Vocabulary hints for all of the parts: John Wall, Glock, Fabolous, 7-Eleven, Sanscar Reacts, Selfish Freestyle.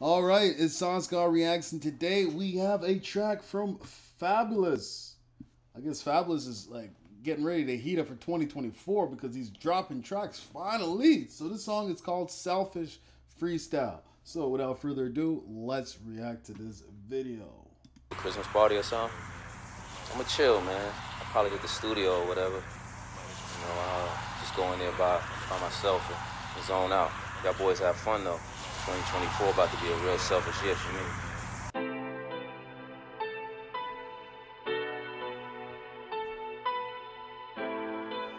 All right, it's Sanscar Reacts, and today we have a track from Fabolous. I guess Fabolous is like getting ready to heat up for 2024 because he's dropping tracks finally. So this song is called Selfish Freestyle. So without further ado, let's react to this video. Christmas party or something? I'ma chill, man. I probably did the studio or whatever. You know, just go in there by myself and zone out. Y'all boys have fun though. 2024 about to be a real selfish year for me.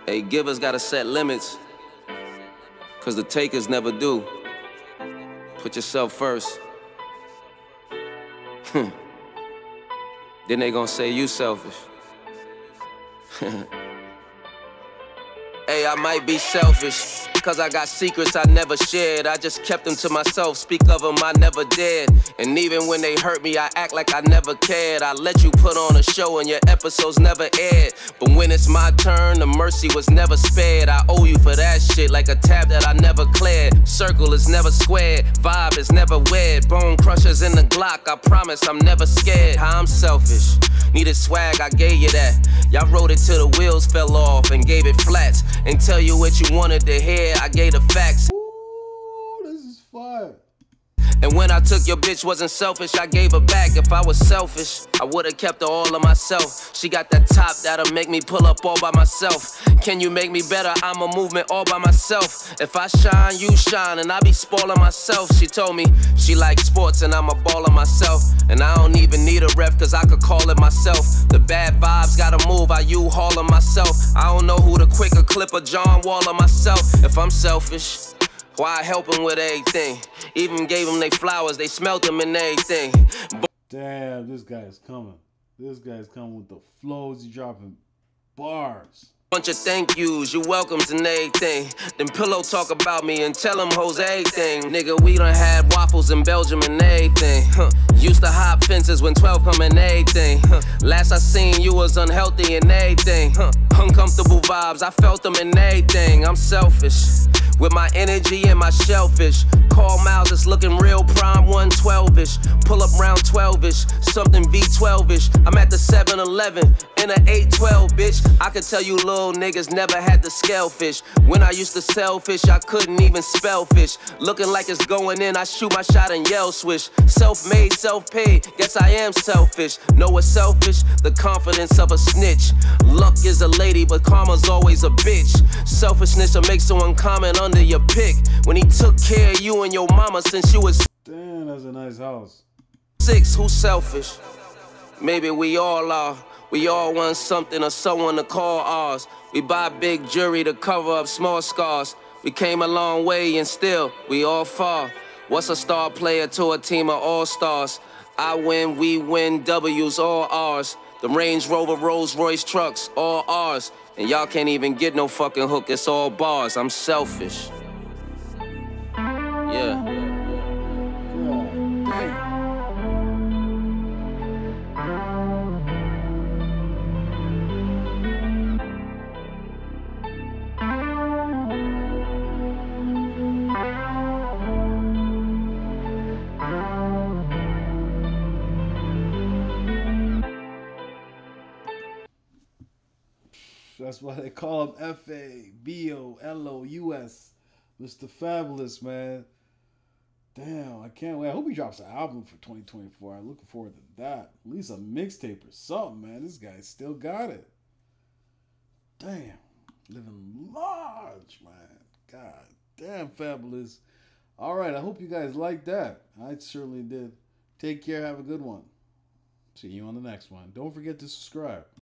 Hey, givers gotta set limits, cause the takers never do. Put yourself first. Then they gonna say you selfish. Hey, I might be selfish, cause I got secrets I never shared. I just kept them to myself, speak of them I never did. And even when they hurt me, I act like I never cared. I let you put on a show and your episodes never aired. But when it's my turn, the mercy was never spared. I owe you for that shit like a tab that I never cleared. Circle is never squared, vibe is never weird. Bone crushers in the Glock, I promise I'm never scared. I'm selfish, needed swag, I gave you that. Y'all rode it till the wheels fell off and gave it flats. And tell you what you wanted to hear, I gave the facts. Ooh, this is fire. And when I took your bitch, wasn't selfish, I gave her back. If I was selfish, I would've kept her all to myself. She got that top that'll make me pull up all by myself. Can you make me better? I'm a movement all by myself. If I shine, you shine, and I be spoiling myself. She told me she likes sports and I'm a baller myself. And I don't even need a ref, cause I could call it myself. The bad vibes gotta move, I U-hauling myself. I don't know who the quicker clipper, John Wall or myself. If I'm selfish, why I help them with everything? Even gave them they flowers, they smelt them and everything. Damn, this guy's coming. This guy's coming with the flows, he dropping bars. Bunch of thank yous, you welcomes and everything. Them pillow talk about me and tell them hoes everything. Nigga, we done had waffles in Belgium and everything. Used to hop fences when 12 come and everything. Last I seen you was unhealthy and everything. Uncomfortable vibes, I felt them and everything. I'm selfish with my energy and my shellfish. Call Miles, it's looking real prime 112-ish. Pull up round 12-ish, something V12-ish. I'm at the 7-Eleven in an 812, bitch. I could tell you little niggas never had the scale fish. When I used to sell fish, I couldn't even spell fish. Looking like it's going in, I shoot my shot and yell swish. Self-made, self-paid, guess I am selfish. Know what's selfish? The confidence of a snitch. Luck is a lady, but karma's always a bitch. Selfishness will make someone comment under your pick when he took care of you and your mama since you was. Damn, that's a nice house. 6, who's selfish? Maybe we all are. We all want something or someone to call ours. We buy big jewelry to cover up small scars. We came a long way and still we all fall. What's a star player to a team of all-stars? I win, we win, W's all R's. The Range Rover, Rolls Royce trucks, all R's. And y'all can't even get no fucking hook, it's all bars. I'm selfish. Yeah. That's why they call him F-A-B-O-L-O-U-S. Mr. Fabolous, man. Damn, I can't wait. I hope he drops an album for 2024. I'm looking forward to that. At least a mixtape or something, man. This guy still got it. Damn. Living large, man. God damn, Fabolous. All right, I hope you guys liked that. I certainly did. Take care. Have a good one. See you on the next one. Don't forget to subscribe.